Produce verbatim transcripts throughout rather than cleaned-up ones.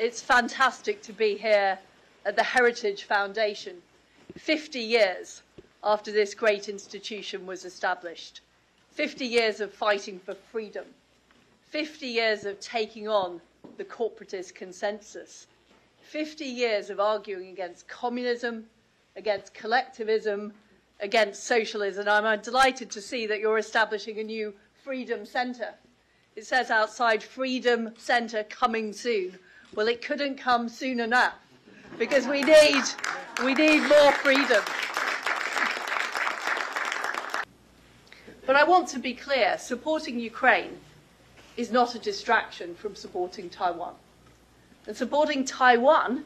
it's fantastic to be here at the Heritage Foundation, fifty years after this great institution was established, fifty years of fighting for freedom, fifty years of taking on the corporatist consensus, fifty years of arguing against communism, against collectivism, against socialism. And I'm delighted to see that you're establishing a new Freedom Centre. It says outside, Freedom Centre coming soon. Well, it couldn't come soon enough, because we need, we need more freedom. But I want to be clear, supporting Ukraine is not a distraction from supporting Taiwan. And supporting Taiwan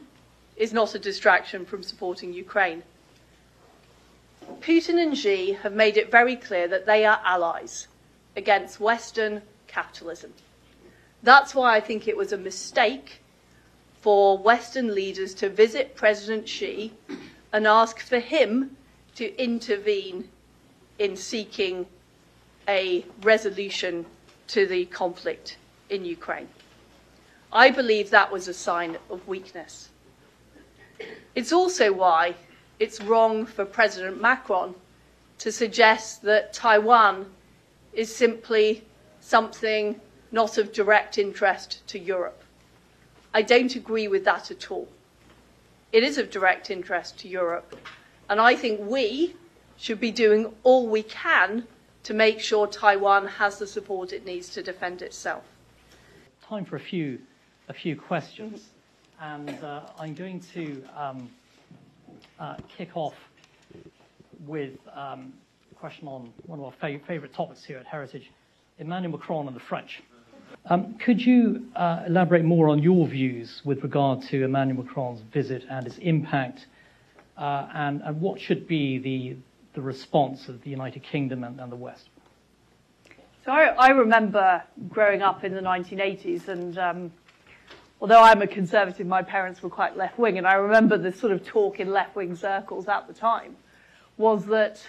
is not a distraction from supporting Ukraine. Putin and Xi have made it very clear that they are allies against Western capitalism. That's why I think it was a mistake for Western leaders to visit President Xi and ask for him to intervene in seeking a resolution to the conflict in Ukraine. I believe that was a sign of weakness. It's also why it's wrong for President Macron to suggest that Taiwan is simply something not of direct interest to Europe. I don't agree with that at all. It is of direct interest to Europe, and I think we should be doing all we can to make sure Taiwan has the support it needs to defend itself. Time for a few, a few questions. And uh, I'm going to um, uh, kick off with um, a question on one of our fav favourite topics here at Heritage, Emmanuel Macron and the French. Um, could you uh, elaborate more on your views with regard to Emmanuel Macron's visit and its impact, uh, and, and what should be the the response of the United Kingdom and, and the West? So I, I remember growing up in the nineteen eighties, and um, although I'm a conservative, my parents were quite left-wing, and I remember the sort of talk in left-wing circles at the time was that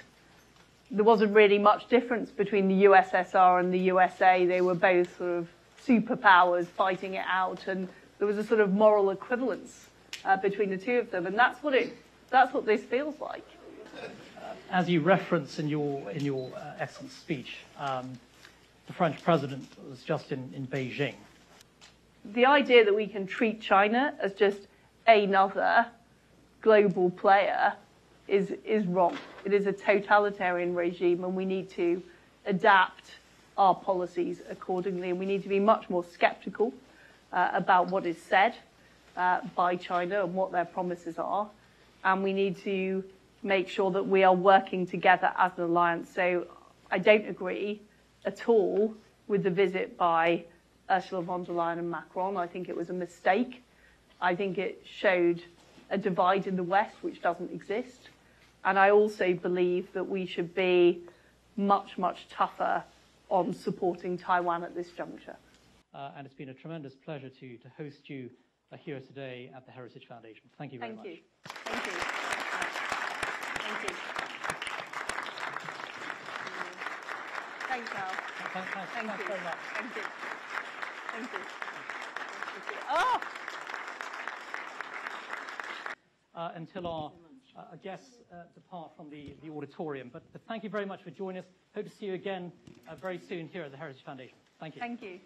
there wasn't really much difference between the U S S R and the U S A. They were both sort of superpowers fighting it out, and there was a sort of moral equivalence uh, between the two of them, and that's what it, that's what this feels like. As you reference in your, in your uh, excellent speech, um, the French president was just in, in Beijing. The idea that we can treat China as just another global player is, is wrong. It is a totalitarian regime, and we need to adapt our policies accordingly, and we need to be much more sceptical uh, about what is said uh, by China and what their promises are, and we need to make sure that we are working together as an alliance. So I don't agree at all with the visit by Ursula von der Leyen and Macron. I think it was a mistake. I think it showed a divide in the West which doesn't exist. And I also believe that we should be much, much tougher on supporting Taiwan at this juncture. Uh, and it's been a tremendous pleasure to, to host you here today at the Heritage Foundation. Thank you very much. Thank you. Thank you. Thank you. Thank you. Thank you. Thank you. Thank you. Thank you. Oh! Uh, until our uh, guests uh, depart from the, the auditorium. But, but thank you very much for joining us. Hope to see you again uh, very soon here at the Heritage Foundation. Thank you. Thank you.